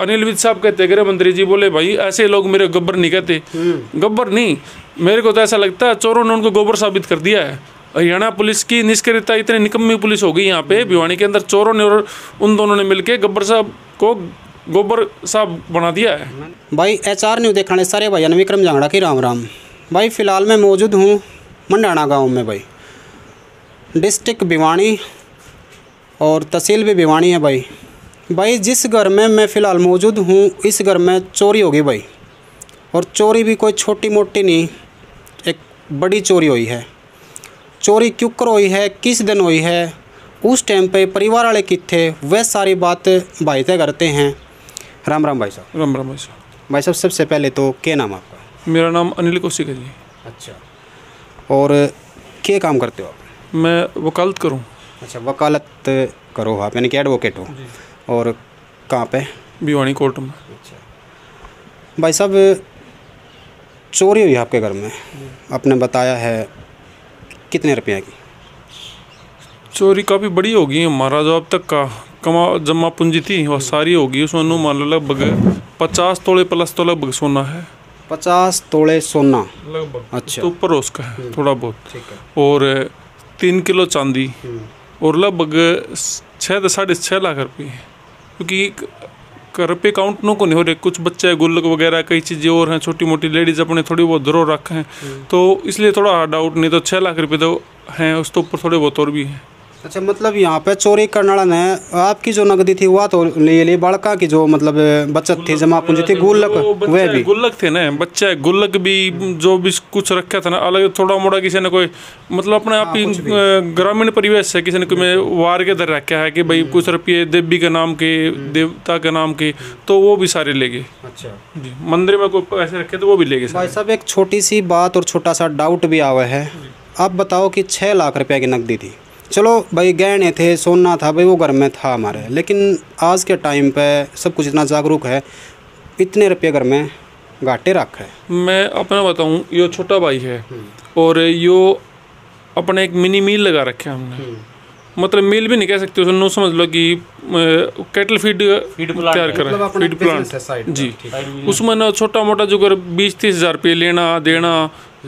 अनिल विज साहब कहते, गृह मंत्री जी बोले भाई ऐसे लोग मेरे गब्बर नहीं कहते, गब्बर नहीं, मेरे को तो ऐसा लगता है चोरों ने उनको गोबर साबित कर दिया है। हरियाणा पुलिस की निष्क्रियता इतनी निकम्मी पुलिस हो गई यहाँ पे भिवानी के अंदर, चोरों ने और उन दोनों ने मिलके गब्बर साहब को गोबर साहब बना दिया है। भाई HR न्यूज़ देखने सारे भाई विक्रम जांगड़ा की राम राम। भाई फिलहाल मैं मौजूद हूँ मंडाना गाँव में, भाई डिस्ट्रिक्ट भिवानी और तहसील भी भिवानी है। भाई भाई जिस घर में मैं फ़िलहाल मौजूद हूँ इस घर में चोरी हो गई भाई, और चोरी भी कोई छोटी मोटी नहीं, एक बड़ी चोरी हुई है। चोरी क्यों कर हुई है, किस दिन हुई है, उस टाइम पे परिवार वाले किथे, वह सारी बात भाई तय करते हैं। राम राम भाई साहब। राम राम भाई साहब। भाई साहब सबसे पहले तो क्या नाम आपका? मेरा नाम अनिल कौशिक है जी। अच्छा, और क्या काम करते हो आप? मैं वकालत करूँ। अच्छा, वकालत करो आप, यानी कि एडवोकेट हो, और कहाँ पे? भिवानी कोर्ट में। अच्छा भाई साहब, चोरी हुई आपके घर में, आपने बताया है, कितने रुपये की चोरी? काफ़ी बड़ी होगी, हमारा जो अब तक का कमा जमा पूंजी थी वह सारी होगी उसमें, मान लो लगभग 50 तोले प्लस तो लगभग सोना है। 50 तोले सोना लगभग? अच्छा, तो ऊपर उसका है थोड़ा बहुत, ठीक है। और 3 किलो चांदी और लगभग 6 से 6.5 लाख रुपये, क्योंकि रुपये काउंट नो को नहीं हो रहे, कुछ बच्चे गुल्लक वगैरह कई चीज़ें और हैं, छोटी मोटी लेडीज अपने थोड़ी बहुत धरो रखे हैं, तो इसलिए थोड़ा डाउट, नहीं तो 6 लाख रुपये तो हैं, उस तो ऊपर थोड़े बहुत और भी हैं। अच्छा, मतलब यहाँ पे चोरी करने वाला ने आपकी जो नगदी थी हुआ तो ले ली, बड़का की जो मतलब बचत थी जमा पूंजी थी, गुल्लक वह भी गुल्लक थे ना, बच्चा गुल्लक भी जो भी कुछ रखा था ना अलग थोड़ा मोड़ा, किसी ने कोई मतलब अपने आप ही ग्रामीण परिवेश है, किसी ने कोई वार के दर रखा है कि भाई कुछ रुपये देवी के नाम के, देवता के नाम के, तो वो भी सारे ले गए। अच्छा जी, मंदिर में कोई पैसे रखे तो वो भी ले गए। भाई साहब एक छोटी सी बात और छोटा सा डाउट भी आवा है, आप बताओ कि 6 लाख रुपये की नकदी थी, चलो भाई गहने थे, सोना था, भाई वो घर में था हमारे, लेकिन आज के टाइम पे सब कुछ इतना जागरूक है, इतने रुपये घर में घाटे रखे हैं। मैं अपना बताऊं, यो छोटा भाई है और यो अपने एक मिनी मील लगा रखे हमने, मतलब मील भी नहीं कह सकते उसको, समझ लो कि कैटल फीड तैयार कर रहे हैं, फीड प्लांट जी। उसमें ना छोटा मोटा जो अगर 20-30 हज़ार रुपये लेना देना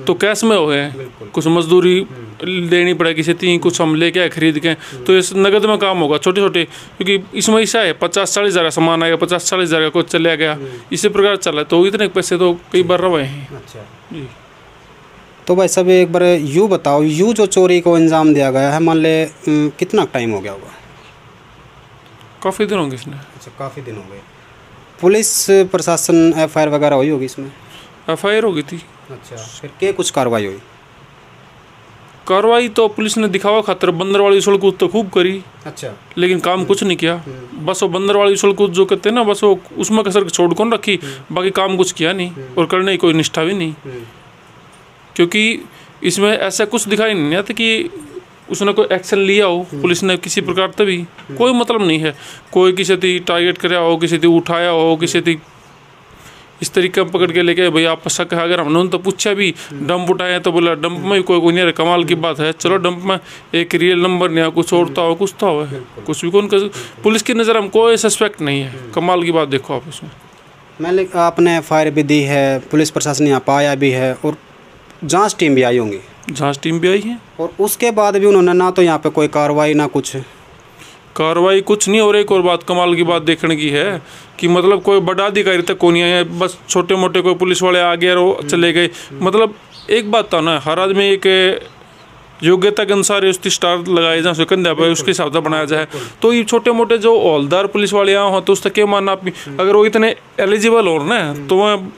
तो कैश में हो है, कुछ मजदूरी देनी पड़ेगी किसी, कुछ हम लेके खरीद के, तो इस नगद में काम होगा छोटे छोटे, क्योंकि इसमें ऐसा है 50-40 हज़ार का सामान आएगा, 50-40 हज़ार का कुछ चला गया, इसी प्रकार चला, तो इतने पैसे तो कई बार रहे हैं। अच्छा जी, तो भाई साहब एक बार यूँ बताओ, यूँ जो चोरी को अंजाम दिया गया है, मान ले कितना टाइम हो गया होगा? काफ़ी दिन होंगे इसमें। अच्छा, काफ़ी दिन हो गए। पुलिस प्रशासन FIR वगैरह हुई होगी इसमें? FIR हो गई थी। अच्छा, फिर क्या कुछ कार्रवाई हुई? कार्रवाई तो पुलिस ने दिखावा खातर बंदर वाली उछल कूद तो खूब करी। अच्छा, लेकिन काम कुछ नहीं किया, बस वो बंदर वाली उछल कूद जो कहते हैं ना, बस वो उसमें कसर छोड़ कौन रखी, बाकी काम कुछ किया नहीं और करने की कोई निष्ठा भी नहीं, क्योंकि इसमें ऐसा कुछ दिखाई नहीं आता कि उसने कोई एक्शन लिया हो पुलिस ने किसी प्रकार, तभी कोई मतलब नहीं है, कोई किसी थी टारगेट कराया हो, किसी थी उठाया हो, किसी थी इस तरीके में पकड़ के लेके भाई आप शक है, अगर हमने उन तो पूछा भी डंप उठाया तो बोला डंप में कोई नहीं, कमाल की बात है, चलो डंप में एक रियल नंबर नहीं, कुछ और तो हो, कुछ तो हो, कुछ भी कौन कर, पुलिस की नज़र हम कोई सस्पेक्ट नहीं है, कमाल की बात देखो आप उसमें। मैंने आपने FIR भी दी है, पुलिस प्रशासन यहाँ पाया भी है और जांच टीम भी आई होंगी? जांच टीम भी आई है, और उसके बाद भी उन्होंने ना तो यहाँ पे कोई कार्रवाई ना कुछ, कार्रवाई कुछ नहीं हो रही। एक और बात कमाल की बात देखने की है कि मतलब कोई बड़ा अधिकारी तक को नहीं आया, बस छोटे मोटे कोई पुलिस वाले आ गए और चले गए, मतलब एक बात था ना, हर आदमी एक योग्यता के अनुसार उसकी स्टार लगाए जाए, कंधा पर उसके हिसाब से बनाया जाए, तो ये छोटे मोटे जो औहदेदार पुलिस वाले यहाँ हों तो उसका क्या मानना आप, अगर वो इतने एलिजिबल हो ना तो वह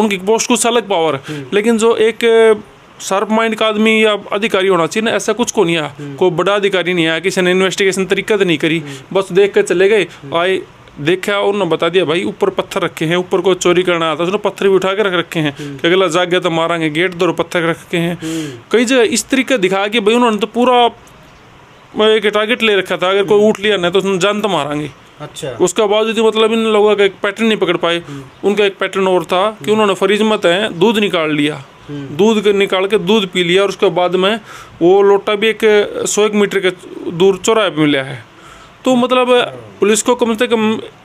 उनकी पोस्ट कुछ अलग पावर, लेकिन जो एक शार्प माइंड का आदमी या अधिकारी होना चाहिए ना, ऐसा कुछ को नहीं आया, कोई बड़ा अधिकारी नहीं आया, किसी ने इन्वेस्टिगेशन तरीका तो नहीं करी, बस देख कर चले गए, आए देखा उन्होंने बता दिया भाई ऊपर पत्थर रखे हैं, ऊपर कोई चोरी करना आता है उसने पत्थर भी उठा के रख रखे हैं कि अगला जाग गया तो मारेंगे, गेट दो पत्थर रखे हैं, कई जगह इस तरीके दिखाया कि भाई उन्होंने तो पूरा एक टारगेट ले रखा था, अगर कोई उठ लिया ना तो उसने जान तो मारेंगे। अच्छा, उसका बावजूद मतलब इन लोगों का एक पैटर्न नहीं पकड़ पाए, उनका एक पैटर्न और था कि उन्होंने फरीज मत है दूध निकाल लिया, दूध निकाल के दूध पी लिया और उसके बाद में वो लोटा भी 100 मीटर के दूर चौराहे पे मिला है, तो मतलब पुलिस को कम से कम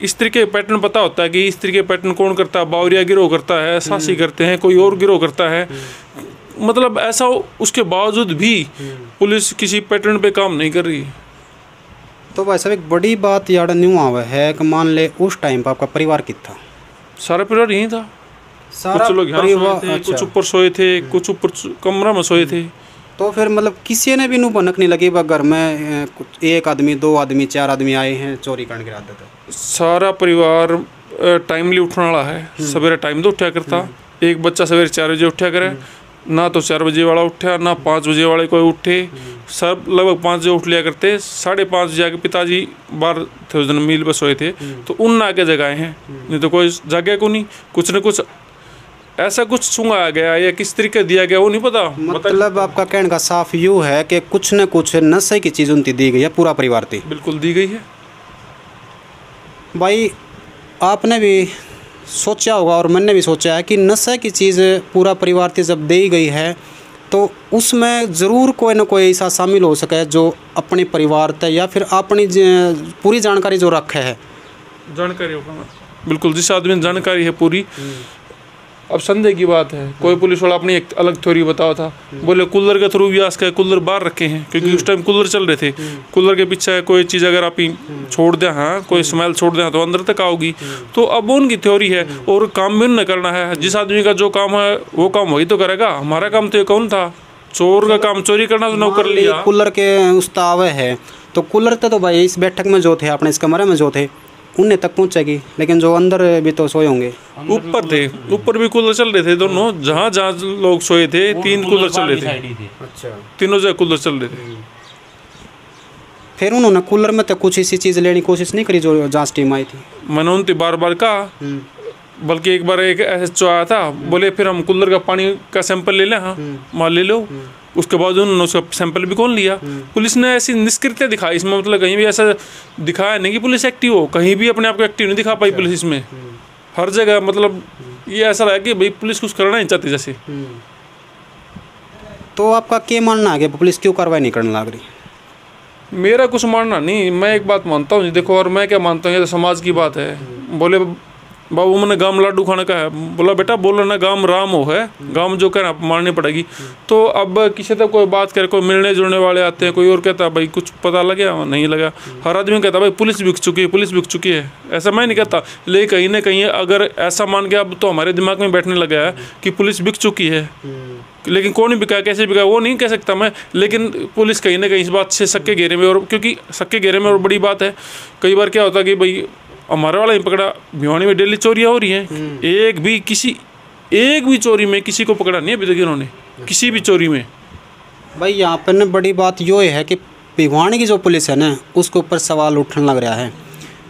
इस तरीके पैटर्न पता होता है कि इस तरीके पैटर्न कौन करता है, बावरिया गिरोह करता है, सासी करते हैं, कोई और गिरोह करता है। मतलब ऐसा उसके बावजूद भी पुलिस किसी पैटर्न पे काम नहीं कर रही। तो भाई साहब एक बड़ी बात याद न्यू आवे है कि मान ले उस टाइम पर आपका परिवार कितना था? सारा परिवार यहीं था, कुछ लोग यहाँ सोए थे, कुछ ऊपर सोए थे, कुछ ऊपर कमरा में सोए थे। तो फिर मतलब किसी ने भी नू भनक नहीं लगी, घर में कुछ एक आदमी, दो आदमी, चार आदमी आए हैं चोरी करने की आदत है। सारा परिवार टाइमली उठने वाला है, सवेरे टाइम तो उठा करता, एक बच्चा सवेरे 4 बजे उठा करे ना, तो 4 बजे वाला उठा ना 5 बजे वाले कोई उठे, सब लगभग 5 बजे उठ लिया करते। 5:30 बजे आके पिताजी बाहर थे उस दिन, मील पर सोए थे, तो उन आके जगाए हैं, नहीं तो कोई जगह को नहीं। कुछ न कुछ ऐसा कुछ सुंगाया गया या किस तरीके दिया गया वो नहीं पता। मतलब आपका कहने का साफ यूँ है कि कुछ न कुछ नशे की चीज़ उनती दी गई है, पूरा परिवार थी बिल्कुल दी गई है। भाई आपने भी सोचा होगा और मैंने भी सोचा है कि नशे की चीज़ पूरा परिवार थी जब दी गई है, तो उसमें ज़रूर कोई ना कोई ऐसा शामिल हो सके जो अपने परिवार थे या फिर अपनी पूरी जानकारी जो रखे है, जानकारी होगा बिल्कुल, जिस आदमी ने जानकारी है पूरी। अब संदेह की बात है, कोई पुलिस वाला अपनी एक अलग थ्योरी बताओ था, बोले कूलर के थ्रू भी आज का कूलर बाहर रखे हैं क्योंकि उस टाइम कूलर चल रहे थे, कूलर के पीछे कोई चीज़ अगर आप ही छोड़ दें, हाँ कोई स्मेल छोड़ दें तो अंदर तक आओगी। तो अब उनकी थ्योरी है और काम भी उन्हें करना है, जिस आदमी का जो काम है वो काम वही तो करेगा। हमारा काम तो ये कौन था, चोर का काम चोरी करना, तो ना कर लिया कूलर के उस्ताद है। तो कूलर तो भाई इस बैठक में जो थे, अपने इस कमरे में जो थे उन्हें तक पहुंचेगी, लेकिन जो अंदर भी तो सोए होंगे, ऊपर थे, ऊपर भी कूलर चल रहे थे दोनों, जहाँ जहाँ लोग सोए थे 3 कूलर चल रहे थे। अच्छा, तीनों जगह कूलर चल रहे थे। फिर उन्होंने कूलर में तो कुछ ऐसी चीज़ लेने की कोशिश नहीं करी जो जांच टीम आई थी। मैंने उनसे बार बार कहा, बल्कि एक बार एक SHO आया था, बोले फिर हम कूलर का पानी का सैंपल ले लें, हाँ मान ले लो। उसके बाद उन्होंने उसका सैंपल भी कौन लिया। पुलिस ने ऐसी निष्क्रियता दिखाई इसमें, मतलब कहीं भी ऐसा दिखाया नहीं कि पुलिस एक्टिव हो, कहीं भी अपने आप को एक्टिव नहीं दिखा पाई पुलिस इसमें, हर जगह। मतलब ये ऐसा लगा कि भाई पुलिस कुछ करना नहीं चाहती जैसे। तो आपका क्या मानना है कि पुलिस क्यों कार्रवाई नहीं करने लग रही? मेरा कुछ मानना नहीं, मैं एक बात मानता हूँ, देखो और मैं क्या मानता हूँ, ये तो समाज की बात है। बोले बाबू मैंने गाम लाडू खाना का है, बोला बेटा बोलो ना गाम राम हो है, गाम जो कहना माननी पड़ेगी। तो अब किसी तक कोई बात करे, कोई मिलने जुलने वाले आते हैं, कोई और कहता भाई कुछ पता लगे नहीं लगा, हर आदमी कहता भाई पुलिस बिक चुकी है, पुलिस बिक चुकी है। ऐसा मैं नहीं कहता, लेकिन कहीं ना कहीं अगर ऐसा मान के अब तो हमारे दिमाग में बैठने लगा है कि पुलिस बिक चुकी है, लेकिन कौन बिका कैसे बिका वो नहीं कह सकता मैं, लेकिन पुलिस कहीं ना कहीं इस बात से शक के घेरे में, और क्योंकि शक के घेरे में। और बड़ी बात है, कई बार क्या होता है कि भाई हमारा वाला ही पकड़ा, भिवानी में डेली चोरियाँ हो रही हैं, एक भी चोरी में किसी को पकड़ा नहीं अभी तक इन्होंने, किसी भी चोरी में। भाई यहाँ पर ना बड़ी बात यो है कि भिवानी की जो पुलिस है ना उसके ऊपर सवाल उठने लग रहा है।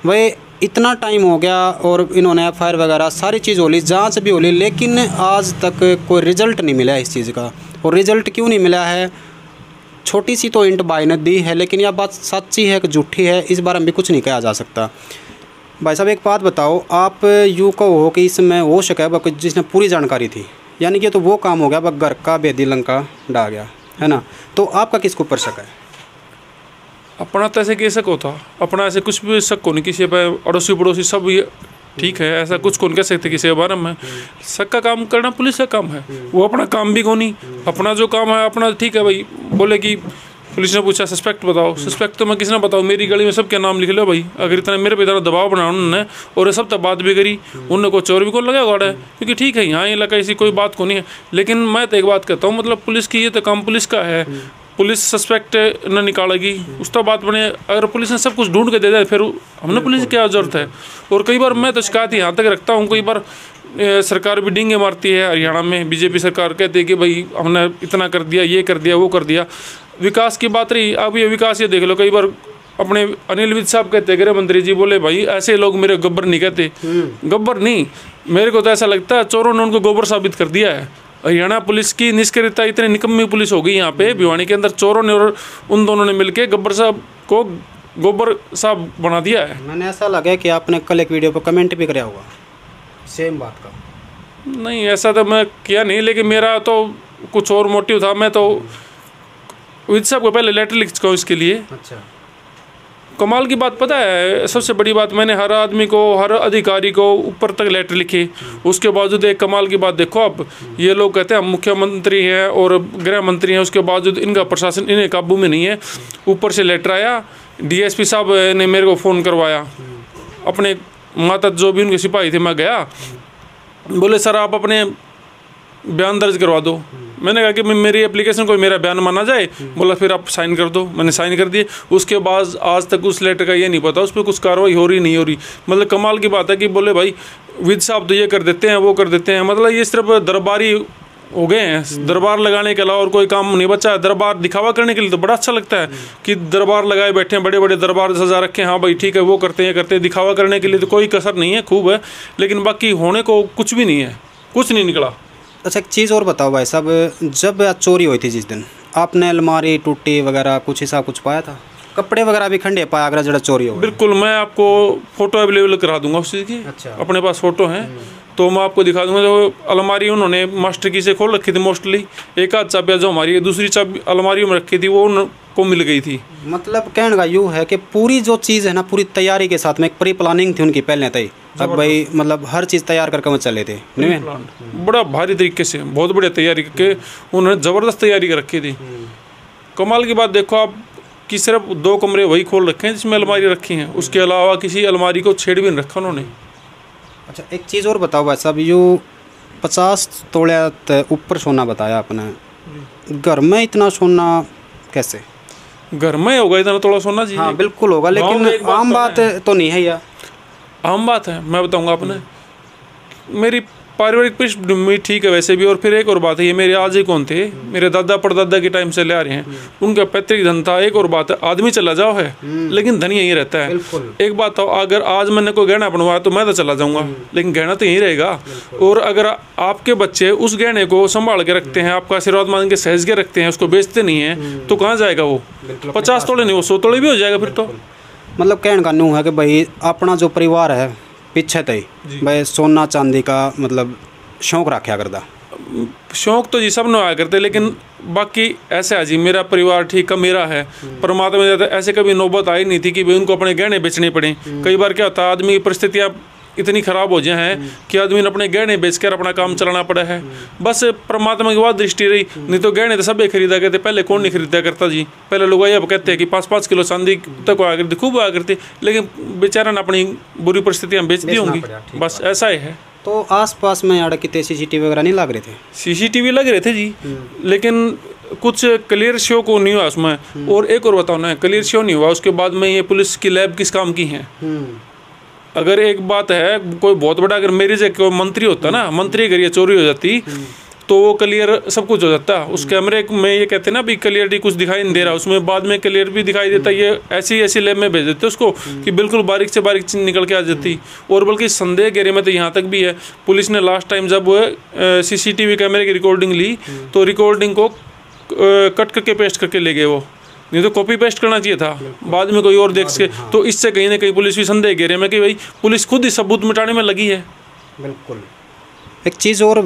भाई इतना टाइम हो गया और इन्होंने FIR वगैरह सारी चीज़ होली, जाँच भी होली, लेकिन आज तक कोई रिजल्ट नहीं मिला इस चीज़ का। और रिजल्ट क्यों नहीं मिला है, छोटी सी तो इंट भाई ने दी है, लेकिन यह बात सच्ची है कि झूठी है इस बारे में भी कुछ नहीं कहा जा सकता। भाई साहब एक बात बताओ, आप यूँ कहो कि इसमें हो सके बा जिसने पूरी जानकारी थी, यानी कि तो वो काम हो गया बा घर का बेदी लंका डा गया है ना, तो आपका किसको पर शक है? अपना तो ऐसे कैसे को था, अपना ऐसे कुछ भी शक को नहीं किसी पर, अड़ोसी पड़ोसी सब ये ठीक है, ऐसा कुछ कौन कह सकते किसी के बारे में। शक का काम करना पुलिस का काम है, वो अपना काम भी कौन ही, अपना जो काम है अपना ठीक है। भाई बोले कि पुलिस ने पूछा सस्पेक्ट बताओ, सस्पेक्ट तो मैं किसने बताऊँ, मेरी गली में सबके नाम लिख लो भाई, अगर इतना मेरे पे इतना दबाव बना उन्होंने और ये सब तक बात भी करी, उन्होंने कोई चोर भी को लगा गड़ा है, क्योंकि ठीक है यहाँ इलाका ऐसी कोई बात को नहीं है। लेकिन मैं तो एक बात कहता हूँ, मतलब पुलिस की ये तो काम पुलिस का है, पुलिस सस्पेक्ट न निकालेगी उस तो बात बने, अगर पुलिस ने सब कुछ ढूंढ के दे दिया फिर हमने पुलिस की क्या ज़रूरत है। और कई बार मैं तो शिकायत यहाँ तक रखता हूँ, कई बार सरकार भी डींगे मारती है, हरियाणा में बीजेपी सरकार कहती है कि भाई हमने इतना कर दिया, ये कर दिया, वो कर दिया। विकास की बात रही, अब ये विकास ये देख लो, कई बार अपने अनिल विज साहब कहते गृह मंत्री जी, बोले भाई ऐसे लोग मेरे गब्बर नहीं कहते, गब्बर नहीं, मेरे को तो ऐसा लगता है चोरों ने उनको गोबर साबित कर दिया है। हरियाणा पुलिस की निष्क्रियता इतनी निकम्मी पुलिस हो गई यहाँ पे भिवानी के अंदर, चोरों ने और उन दोनों ने मिलकर गब्बर साहब को गोबर साहब बना दिया है। मैंने ऐसा लगा कि आपने कल एक वीडियो पर कमेंट भी कराया होगा सेम बात का। नहीं ऐसा तो मैं किया नहीं, लेकिन मेरा तो कुछ और मोटिव था, मैं तो विज साहब को पहले लेटर लिख चुका हूँ इसके लिए। अच्छा, कमाल की बात पता है, सबसे बड़ी बात मैंने हर आदमी को, हर अधिकारी को ऊपर तक लेटर लिखे, उसके बावजूद एक कमाल की बात देखो, अब ये लोग कहते हैं हम मुख्यमंत्री हैं और गृह मंत्री हैं, उसके बावजूद इनका प्रशासन इन्हें काबू में नहीं है। ऊपर से लेटर आया, डीएसपी साहब ने मेरे को फ़ोन करवाया, अपने माता जो भी उनके सिपाही थे, मैं गया, बोले सर आप अपने बयान दर्ज करवा दो। मैंने कहा कि मेरी एप्लीकेशन को मेरा बयान माना जाए, बोला फिर आप साइन कर दो, मैंने साइन कर दिए। उसके बाद आज तक उस लेटर का ये नहीं पता, उस पर कुछ कार्रवाई हो रही नहीं हो रही। मतलब कमाल की बात है कि बोले भाई विज साहब तो ये कर देते हैं, वो कर देते हैं, मतलब ये सिर्फ दरबारी हो गए हैं, दरबार लगाने के अलावा और कोई काम नहीं बचा है। दरबार दिखावा करने के लिए तो बड़ा अच्छा लगता है कि दरबार लगाए बैठे हैं, बड़े बड़े दरबार सजा रखे हैं, हाँ भाई ठीक है वो करते हैं करते हैं, दिखावा करने के लिए तो कोई कसर नहीं है, खूब है, लेकिन बाकी होने को कुछ भी नहीं है, कुछ नहीं निकला। अच्छा एक चीज़ और बताओ भाई साहब, जब चोरी हुई थी जिस दिन, आपने अलमारी टूटी वगैरह कुछ ऐसा कुछ पाया था? कपड़े वगैरह भी खंडे पाया अगर जरा चोरी हो? बिल्कुल, मैं आपको फ़ोटो अवेलेबल करा दूंगा उस चीज़ की। अच्छा, अपने पास फ़ोटो हैं तो मैं आपको दिखा दूंगा। जो अलमारी उन्होंने मास्टर की से खोल रखी थी मोस्टली, एक आध चाबियाँ जो हमारी दूसरी चाबी अलमारी में रखी थी वो उनको मिल गई थी। मतलब कहने का यूँ है कि पूरी जो चीज़ है ना, पूरी तैयारी के साथ में, एक प्री प्लानिंग थी उनकी पहले तय, अब भाई मतलब हर चीज़ तैयार करके वो चले थे, बड़ा भारी तरीके से, बहुत बढ़िया तैयारी करके उन्होंने ज़बरदस्त तैयारी कर रखी थी। कमाल की बात देखो आप कि सिर्फ दो कमरे वही खोल रखे हैं जिसमें अलमारी रखी हैं, उसके अलावा किसी अलमारी को छेड़ भी नहीं रखा उन्होंने। अच्छा एक चीज़ और बताओ भाई साहब, यू 50 तोले ऊपर सोना बताया आपने, घर में इतना सोना कैसे? घर में होगा इतना तोला सोना जी? हाँ बिल्कुल होगा, लेकिन आम बात तो नहीं है यार। आम बात है, मैं बताऊंगा आपने, मेरी पारिवारिक पृष्ठभूमि ठीक है वैसे भी, और फिर एक और बात है, ये मेरे आज ही कौन थे, मेरे दादा परदादा के टाइम से ले आ रहे हैं, उनका पैतृक धन था। एक और बात है, आदमी चला जाओ है लेकिन धन यहीं रहता है। एक बात हो, अगर आज मैंने कोई गहना बनवाया तो मैं तो चला जाऊंगा लेकिन गहना तो यहीं रहेगा। और अगर आपके बच्चे उस गहने को संभाल के रखते हैं, आपका आशीर्वाद मान के सहेज के रखते हैं, उसको बेचते नहीं है, तो कहाँ जाएगा वो? 50 तोले नहीं, वो 100 तोले भी हो जाएगा फिर तो। मतलब कहने का न्यू है कि भाई अपना जो परिवार है पीछे तय भाई सोना चांदी का मतलब शौक रखा करता। शौक तो जी सब ने आया करते, लेकिन बाकी ऐसे है जी, मेरा परिवार ठीक है, मेरा है, परमात्मा जाता ऐसे कभी नौबत आई नहीं थी कि भाई उनको अपने गहने बेचने पड़े। कई बार क्या होता है, आदमी की परिस्थितियाँ इतनी ख़राब हो जाए हैं कि आदमी ने अपने गहने बेचकर अपना काम चलाना पड़ा है। बस परमात्मा की बात दृष्टि रही, नहीं तो गहने तो सब खरीदा करते, पहले कौन नहीं खरीदा करता जी। पहले लोग ये कहते हैं कि 5-5 किलो चांदी तक आया करती, खूब आया करती, लेकिन बेचारा ने अपनी बुरी परिस्थितियाँ बेच दी होंगी, बस ऐसा ही है। तो आसपास में यार कितने CCTV वगैरह नहीं लग रहे थे? CCTV लग रहे थे जी, लेकिन कुछ क्लियर शो को नहीं हुआ उसमें। और एक और बताना है, क्लियर शो नहीं हुआ, उसके बाद में ये पुलिस की लैब किस काम की है? अगर एक बात है, कोई बहुत बड़ा अगर मेरी जगह कोई मंत्री होता ना, मंत्री अगर ये चोरी हो जाती तो वो क्लियर सब कुछ हो जाता। उस कैमरे में ये कहते ना भी क्लियरिटी कुछ दिखाई नहीं दे रहा, उसमें बाद में क्लियर भी दिखाई देता, ये ऐसी लैब में भेज देते उसको कि बिल्कुल बारीक से बारीक चीज निकल के आ जाती। और बल्कि संदेह घेरे में तो यहाँ तक भी है, पुलिस ने लास्ट टाइम जब CCTV कैमरे की रिकॉर्डिंग ली तो रिकॉर्डिंग को कट करके पेस्ट करके ले गए वो, नहीं तो कॉपी पेस्ट करना चाहिए था, बाद में कोई और देख सके। हाँ। तो इससे कहीं ना कहीं पुलिस भी संदेह घेरे में कि भाई पुलिस खुद ही सबूत मिटाने में लगी है। बिल्कुल, एक चीज़ और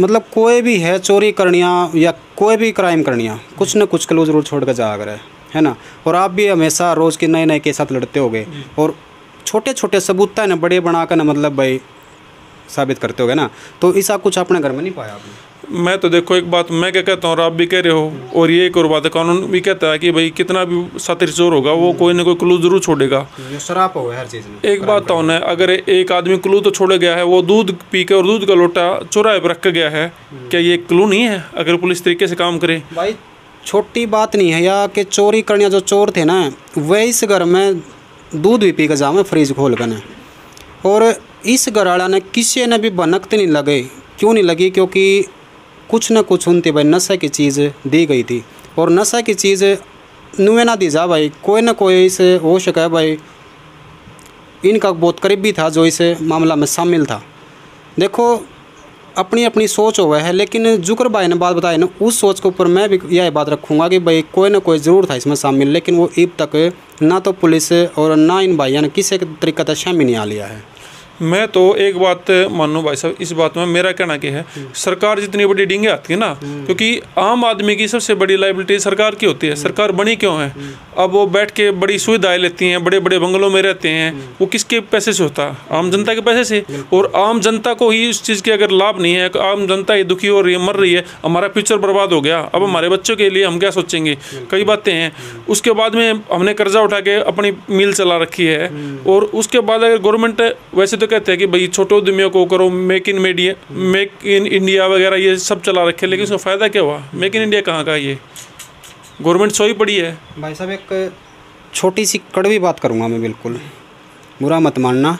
मतलब कोई भी है चोरी करनिया या कोई भी क्राइम करनिया, कुछ ना कुछ क्लू जरूर छोड़ कर जा कर है ना। और आप भी हमेशा रोज़ के नए नए के साथ लड़ते होगे और छोटे छोटे सबूत ना बड़े बनाकर ना मतलब भाई साबित करते होगे ना, तो ऐसा कुछ अपने घर में नहीं पाया आपने? मैं तो देखो एक बात मैं क्या कहता हूँ और आप भी कह रहे हो, और ये एक और बात है, कानून भी कहता है कि भाई कितना भी सातिर चोर होगा वो कोई ना कोई क्लू जरूर छोड़ेगा, शराब होगा हर चीज़ में। एक बात तो है, अगर एक आदमी क्लू तो छोड़ गया है, वो दूध पी के और दूध का लोटा चौराहे पर रख गया है, क्या ये क्लू नहीं है अगर पुलिस तरीके से काम करे? भाई छोटी बात नहीं है या कि चोरी करने जो चोर थे ना, वह इस घर में दूध भी पी के जाओ फ्रिज खोल कर, और इस घर वाला ने किसी ने भी भनकते नहीं लगे। क्यों नहीं लगी? क्योंकि कुछ ना कुछ उनते भाई नशा की चीज़ दी गई थी, और नशा की चीज़ नुए ना दी जा भाई, कोई ना कोई इसे हो सका भाई इनका बहुत करीबी था जो इस मामला में शामिल था। देखो अपनी अपनी सोच हुआ है, लेकिन जुकर भाई ने बात बताई ना, उस सोच के ऊपर मैं भी यह बात रखूँगा कि भाई कोई ना कोई ज़रूर था इसमें शामिल, लेकिन वो अब तक ना तो पुलिस और ना इन भाइयों ने किसी तरीके से शामिल नहीं आ लिया है। मैं तो एक बात मानूं भाई साहब, इस बात में मेरा कहना क्या है, सरकार जितनी बड़ी डींगे आती है ना, क्योंकि आम आदमी की सबसे बड़ी लाइबिलिटी सरकार की होती है। सरकार बनी क्यों है? अब वो बैठ के बड़ी सुविधाएं लेती हैं, बड़े बड़े बंगलों में रहते हैं, वो किसके पैसे से होता है? आम जनता के पैसे से। और आम जनता को ही उस चीज़ के अगर लाभ नहीं है, आम जनता ही दुखी हो रही है, मर रही है, हमारा फ्यूचर बर्बाद हो गया, अब हमारे बच्चों के लिए हम क्या सोचेंगे, कई बातें हैं। उसके बाद में हमने कर्जा उठा के अपनी मिल चला रखी है, और उसके बाद अगर गवर्नमेंट, वैसे तो कहते हैं कि भाई छोटे उद्यमियों को करो, मेक इन इंडिया वगैरह ये सब चला रखे, लेकिन उसका फ़ायदा क्या हुआ? मेक इन इंडिया कहाँ का? ये गवर्नमेंट सोई पड़ी है। भाई साहब एक छोटी सी कड़वी बात करूँगा मैं, बिल्कुल बुरा मत मानना।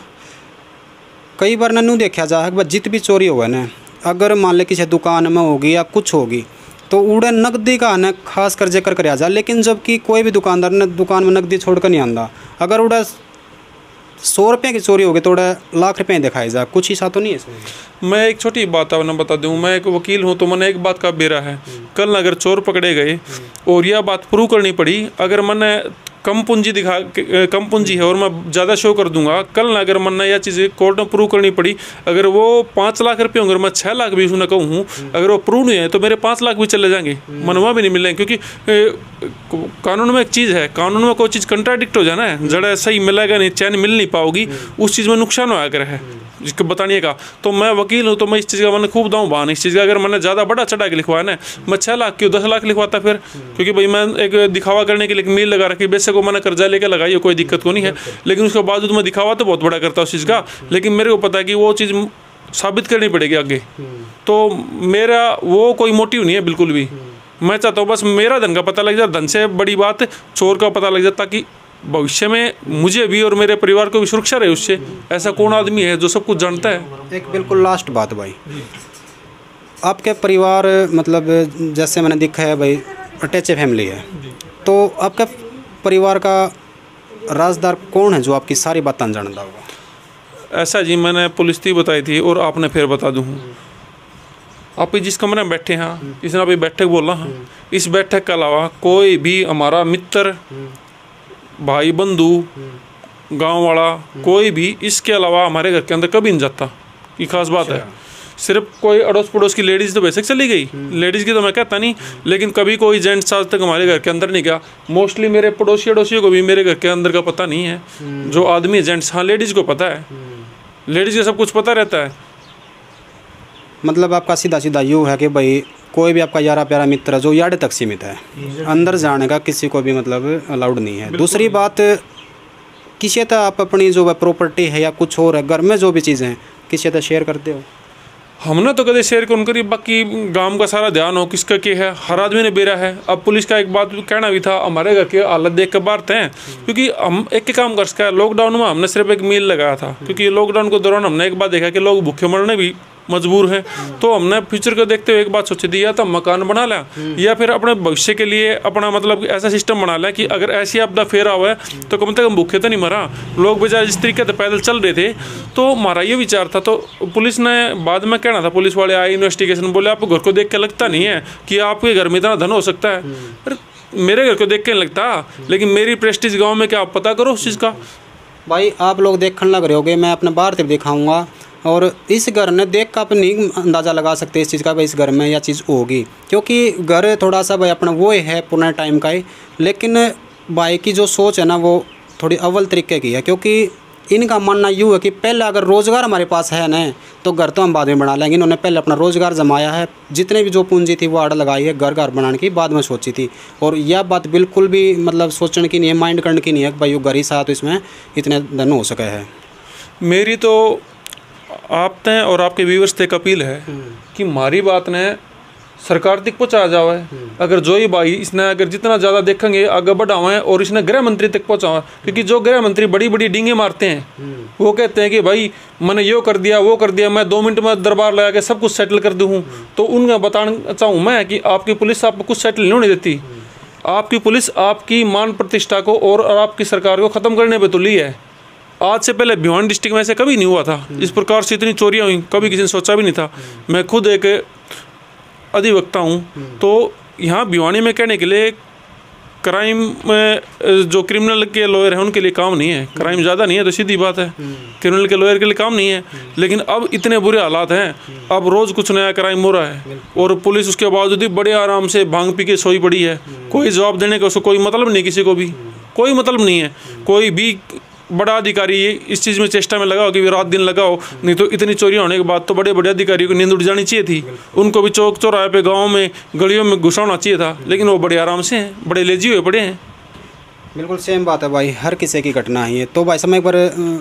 कई बार नू देखा जाए जित भी चोरी होगा ना, अगर मान लें किसी दुकान में होगी या कुछ होगी तो उड़े नकदी का आना खास कर जेकर कर जा, लेकिन जबकि कोई भी दुकानदार ने दुकान में नकदी छोड़कर नहीं आंदा। अगर उड़ा 100 रुपये की चोरी होगी तो उड़ा लाख रुपये दिखाई जा, कुछ हिस्सा तो नहीं है। मैं एक छोटी बात आपने बता दूं, मैं एक वकील हूं, तो मैंने एक बात का बेरा है, कल अगर चोर पकड़े गए और यह बात प्रूव करनी पड़ी, अगर मैंने कम पूंजी दिखा, कम पूंजी है और मैं ज़्यादा शो कर दूंगा, कल ना अगर मन्ना यह चीज़ें कोर्ट में प्रूव करनी पड़ी, अगर वो 5 लाख रुपये होंगे, मैं 6 लाख भी उसने कहूँ, अगर वो प्रूव नहीं है तो मेरे 5 लाख भी चले जाएंगे, मनवा भी नहीं मिलेंगे। क्योंकि कानून में एक चीज़ है, कानून में कोई चीज़ कंट्राडिक्ट हो जाना है, जड़ा सही मिलेगा नहीं, चैन मिल नहीं पाओगी, उस चीज़ में नुकसान होया कर है जिसको बताने का। तो मैं वकील हूँ, तो मैं इस चीज़ का मैंने खूब दाऊँ बहान, इस चीज़ का अगर मैंने ज़्यादा बड़ा चढ़ा के लिखवाया ना, मैं 6 लाख क्यों 10 लाख लिखवाता फिर, क्योंकि भाई मैं एक दिखावा करने के लिए मील लगा रखी, वैसे को मैंने कर्जा लेकर लगाई, कोई दिक्कत को नहीं है, लेकिन उसके बावजूद मैं दिखावा तो बहुत बड़ा करता उस चीज़ का, लेकिन मेरे को पता है कि वो चीज़ साबित करनी पड़ेगी आगे, तो मेरा वो कोई मोटिव नहीं है बिल्कुल भी। मैं चाहता हूँ बस मेरा धन का पता लग जाए, धन से बड़ी बात चोर का पता लग जाए, ताकि भविष्य में मुझे भी और मेरे परिवार को भी सुरक्षा रहे उससे। ऐसा कौन आदमी है जो सब कुछ जानता है? एक बिल्कुल लास्ट बात भाई, आपके परिवार मतलब जैसे मैंने देखा है भाई अटैच फैमिली है, तो आपका परिवार का राजदार कौन है जो आपकी सारी बात जानता होगा? ऐसा जी, मैंने पुलिस थी बताई थी और आपने फिर बता दूँ, आप जिस कमरे में बैठे हैं, इसने अभी बैठक बोला है, इस बैठक के अलावा कोई भी हमारा मित्र, भाई बंधु, गांव वाला कोई भी इसके अलावा हमारे घर के अंदर कभी नहीं जाता, ये खास बात है। सिर्फ कोई अड़ोस पड़ोस की लेडीज़ तो बेशक चली गई, लेडीज़ की तो मैं कहता नहीं, लेकिन कभी कोई जेंट्स आज तक हमारे घर के अंदर नहीं गया। मोस्टली मेरे पड़ोसी अड़ोसियों को भी मेरे घर के अंदर का पता नहीं है, जो आदमी जेंट्स, हाँ लेडीज़ को पता है, लेडीज़ को सब कुछ पता रहता है। मतलब आपका सीधा सीधा यूँ है कि भाई कोई भी आपका यारा प्यारा मित्र जो यार्ड तक सीमित है, अंदर जाने का किसी को भी मतलब अलाउड नहीं है। दूसरी बात, किसी तरह आप अपनी जो प्रॉपर्टी है या कुछ और है, घर में जो भी चीज़ें हैं, किसी तरह शेयर करते हो? हमने तो कभी शेयर कौन करी, बाकी गांव का सारा ध्यान हो किसका के है, हर आदमी ने बेरा है। अब पुलिस का एक बात कहना भी था, हमारे घर की हालत देख कर बाहर थे, क्योंकि हम एक ही काम कर सका, लॉकडाउन में हमने सिर्फ एक मील लगाया था, क्योंकि लॉकडाउन के दौरान हमने एक बार देखा कि लोग भूखे मरने भी मजबूर हैं, तो हमने फ्यूचर को देखते हुए एक बात सोची थी, या तो मकान बना लिया या फिर अपने भविष्य के लिए अपना मतलब ऐसा सिस्टम बना लिया कि अगर ऐसी आपदा फेर हुआ है तो कम से कम भूखे तो नहीं मरा, लोग बेचारे जिस तरीके से पैदल चल रहे थे, तो हमारा ये विचार था। तो पुलिस ने बाद में कहना था, पुलिस वाले आए इन्वेस्टिगेशन, बोले आपको घर को देख के लगता नहीं है कि आपके घर में इतना धन हो सकता है, अरे मेरे घर को देख के नहीं लगता, लेकिन मेरी प्रेस्टीज गाँव में क्या आप पता करो उस चीज़ का। भाई आप लोग देखने लग रहे होगे, मैं अपने बाहर से दिखाऊँगा, और इस घर ने देख कर आप नहीं अंदाज़ा लगा सकते इस चीज़ का भाई इस घर में यह चीज़ होगी, क्योंकि घर थोड़ा सा भाई अपना वो है पुराने टाइम का ही, लेकिन भाई की जो सोच है ना वो थोड़ी अव्वल तरीके की है, क्योंकि इनका मानना यूँ है कि पहले अगर रोज़गार हमारे पास है ना तो घर तो हम बाद में बना लेंगे। इन्होंने पहले अपना रोज़गार जमाया है, जितने भी जो पूंजी थी वो आड़ लगाई है, घर बनाने की बाद में सोची थी, और यह बात बिल्कुल भी मतलब सोचने की नहीं है, माइंड करने की नहीं है कि भाई वो घर ही साथ इसमें इतने धन हो सके है। मेरी तो आप तय और आपके व्यूवर्स तक अपील है कि हमारी बात ने सरकार तक पहुँचा जावा है, अगर जो ही भाई इसने अगर जितना ज़्यादा देखेंगे आगे बढ़ावा है, और इसने गृह मंत्री तक पहुँचावा, क्योंकि जो गृह मंत्री बड़ी बड़ी डींगे मारते हैं, वो कहते हैं कि भाई मैंने यो कर दिया वो कर दिया, मैं 2 मिनट में दरबार लगा के सब कुछ सेटल कर दूँ, तो उनका बताना चाहूँ मैं कि आपकी पुलिस आपको कुछ सेटल नहीं होने देती, आपकी पुलिस आपकी मान प्रतिष्ठा को और आपकी सरकार को ख़त्म करने पर तुली है। आज से पहले भिवानी डिस्ट्रिक्ट में ऐसे कभी नहीं हुआ था, इस प्रकार से इतनी चोरियां हुई कभी किसी ने सोचा भी नहीं था। मैं खुद एक अधिवक्ता हूं, तो यहाँ भिवानी में कहने के लिए क्राइम जो क्रिमिनल के लॉयर हैं उनके लिए काम नहीं है, क्राइम ज़्यादा नहीं है तो सीधी बात है क्रिमिनल के लॉयर के लिए काम नहीं है। लेकिन अब इतने बुरे हालात हैं, अब रोज़ कुछ नया क्राइम हो रहा है और पुलिस उसके बावजूद भी बड़े आराम से भांग पी के सोई पड़ी है, कोई जवाब देने का उसको कोई मतलब नहीं, किसी को भी कोई मतलब नहीं है। कोई भी बड़ा अधिकारी इस चीज़ में चेष्टा में लगा हो कि रात दिन लगाओ, नहीं तो इतनी चोरियाँ होने के बाद तो बड़े बड़े अधिकारियों को नींद उठ जानी चाहिए थी, उनको भी चौक चौराहे पे गाँव में गलियों में घुसाना चाहिए था, लेकिन वो बड़े आराम से हैं, बड़े लेजी हुए पड़े हैं। बिल्कुल सेम बात है भाई, हर किसी की घटना है। तो भाई समय पर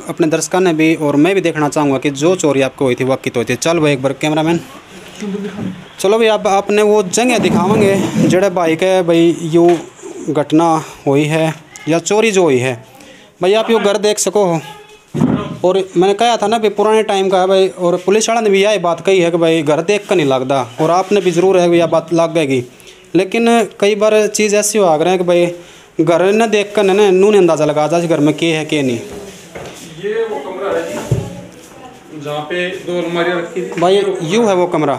अपने दर्शकों ने भी और मैं भी देखना चाहूँगा कि जो चोरी आपको हुई थी वाकित हुई थी। चल भाई एक बार कैमरामैन चलो भाई, आप आपने वो जगह दिखावेंगे जेडे भाई के भाई यू घटना हुई है या चोरी जो हुई है। भाई आप यो घर देख सको हो, और मैंने कहा था ना भाई पुराने टाइम का है भाई, और पुलिस वाला ने भी यही बात कही है कि भाई घर देख कर नहीं लगता, और आपने भी ज़रूर है भाई यह बात लग गएगी। लेकिन कई बार चीज़ ऐसी हो आ रही है कि भाई घर न देख कर ना नूने अंदाज़ा लगा जाए घर में क्या है क्या नहीं। ये वो कमरा है जी जहाँ पे दो अलमारियाँ रखी थी भाई, यूँ है वो कमरा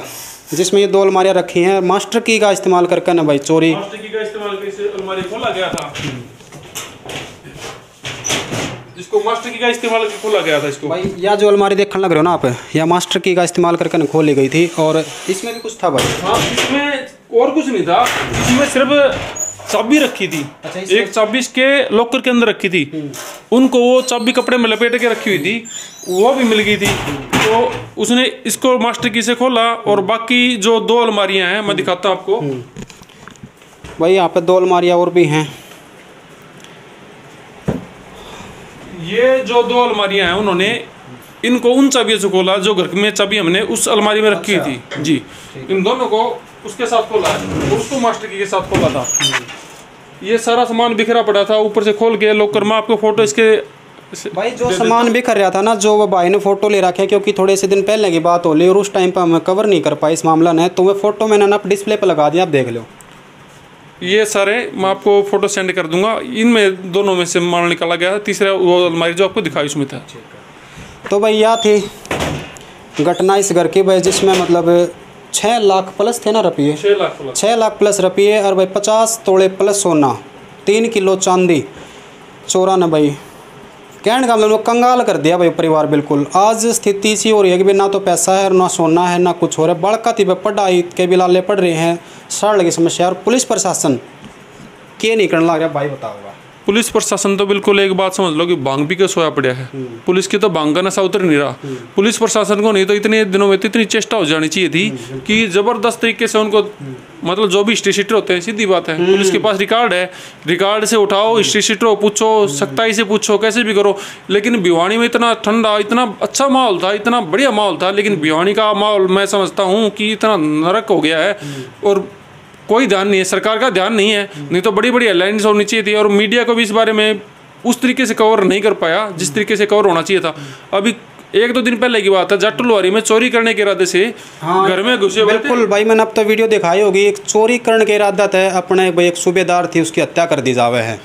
जिसमें ये दो अलमारियाँ रखी हैं। मास्टर की का इस्तेमाल करके ना भाई चोरी खोला गया था, इसको मास्टर की का इस्तेमाल करके खोला गया था। इसको भाई या जो अलमारी देखने लग रहे हो ना आप, या मास्टर की का इस्तेमाल करके खोली गई थी, और इसमें भी कुछ था भाई। हाँ इसमें और कुछ नहीं था, इसमें सिर्फ चाबी रखी थी। अच्छा, एक चाबी इसके लॉकर के अंदर रखी थी, उनको वो चाबी कपड़े में लपेट के रखी हुई थी, वो भी मिल गई थी। तो उसने इसको मास्टर की से खोला, और बाकी जो दो अलमारियाँ हैं मैं दिखाता हूँ आपको। भाई यहाँ पर दो अलमारियाँ और भी हैं, ये जो दो अलमारियां हैं उन्होंने इनको उन चाबियों से खोला जो घर में चाबी हमने उस अलमारी में रखी हुई थी जी। इन दोनों को उसके साथ खोला और उसको मास्टर की के साथ खोला था। ये सारा सामान बिखरा पड़ा था, ऊपर से खोल के लॉकर में आपको फोटो इसके भाई जो सामान बिखर रहा था ना, जो वो भाई ने फोटो ले रखे क्योंकि थोड़े से दिन पहले की बात हो ली और उस टाइम पर हम कवर नहीं कर पाए इस मामला ने, तो वह फोटो मैंने आप डिस्प्ले पर लगा दिया, आप देख लो। ये सारे मैं आपको फ़ोटो सेंड कर दूंगा, इनमें दोनों में से माल निकाला गया, तीसरा वो अलमारी जो आपको दिखाई उसमें था। तो भाई यह थी घटना इस घर की भाई, जिसमें मतलब 6 लाख प्लस थे ना रुपये, 6 लाख प्लस रुपये और भाई 50 तोड़े प्लस सोना, 3 किलो चांदी चोरा ने भाई कहने का मतलब कंगाल कर दिया भाई परिवार। बिल्कुल आज स्थिति सी हो रही है कि भाई ना तो पैसा है और ना सोना है ना कुछ हो रहा है, बड़कती भाई पढ़ाई के भी लाले पड़ रहे हैं, सड़क की समस्या, और पुलिस प्रशासन क्या नहीं करने लग रहा भाई बताओगा। पुलिस प्रशासन तो बिल्कुल एक बात समझ लो कि भांग पी के सोया पड़ा है, पुलिस की तो भांग का नशा उतर नहीं रहा। पुलिस प्रशासन को नहीं तो इतने दिनों में तो इतनी चेष्टा हो जानी चाहिए थी कि ज़बरदस्त तरीके से उनको मतलब जो भी हिस्ट्री शीटर होते हैं, सीधी बात है पुलिस के पास रिकॉर्ड है, रिकॉर्ड से उठाओ, हिस्ट्री शीटरों पूछो, सख्ताई से पूछो, कैसे भी करो। लेकिन भिवानी में इतना ठंडा इतना अच्छा माहौल था, इतना बढ़िया माहौल था, लेकिन भिवानी का माहौल मैं समझता हूँ कि इतना नरक हो गया है और कोई ध्यान नहीं है, सरकार का ध्यान नहीं है। नहीं तो बड़ी बड़ी हेडलाइंस होनी चाहिए थी, और मीडिया को भी इस बारे में उस तरीके से कवर नहीं कर पाया जिस तरीके से कवर होना चाहिए था। अभी 1-2 दिन पहले की बात है, जट्टुलवाड़ी में चोरी करने के इरादे से घर में घुसे। बिल्कुल भाई मैंने अब तो वीडियो दिखाई होगी, एक चोरी करने के इरादा था अपने भाई एक सूबेदार थी उसकी हत्या कर दी जावे है।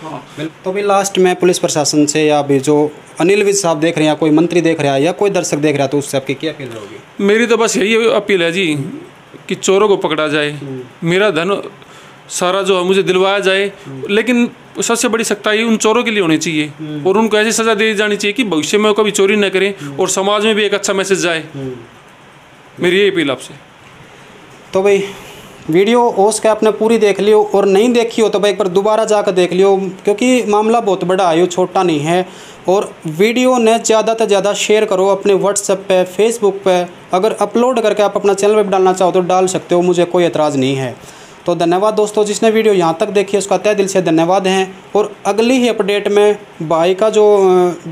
तो भी लास्ट में पुलिस प्रशासन से या अभी जो अनिल विज साहब देख रहे हैं, कोई मंत्री देख रहा है या कोई दर्शक देख रहा है, तो उससे आपकी क्या अपील होगी? मेरी तो बस यही अपील है जी कि चोरों को पकड़ा जाए, मेरा धन सारा जो है मुझे दिलवाया जाए, लेकिन सबसे बड़ी सख्ताई उन चोरों के लिए होनी चाहिए और उनको ऐसी सज़ा दी जानी चाहिए कि भविष्य में कभी चोरी न करें और समाज में भी एक अच्छा मैसेज जाए। मेरी यही अपील आपसे। तो भाई वीडियो ओस के आपने पूरी देख लियो, और नहीं देखी हो तो भाई एक बार दोबारा जाकर देख लियो, क्योंकि मामला बहुत बड़ा है, छोटा नहीं है। और वीडियो ने ज़्यादा से ज़्यादा शेयर करो अपने व्हाट्सएप पे, फेसबुक पे, अगर अपलोड करके आप अपना चैनल पर डालना चाहो तो डाल सकते हो, मुझे कोई एतराज़ नहीं है। तो धन्यवाद दोस्तों, जिसने वीडियो यहाँ तक देखी है उसका तहे दिल से धन्यवाद है। और अगली ही अपडेट में भाई का जो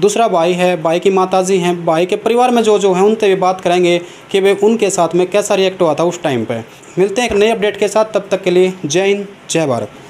दूसरा भाई है, भाई की माताजी हैं, भाई के परिवार में जो जो हैं उनसे भी बात करेंगे कि वे उनके साथ में कैसा रिएक्ट हुआ था उस टाइम पर। मिलते हैं एक नई अपडेट के साथ, तब तक के लिए जय हिंद जय भारत।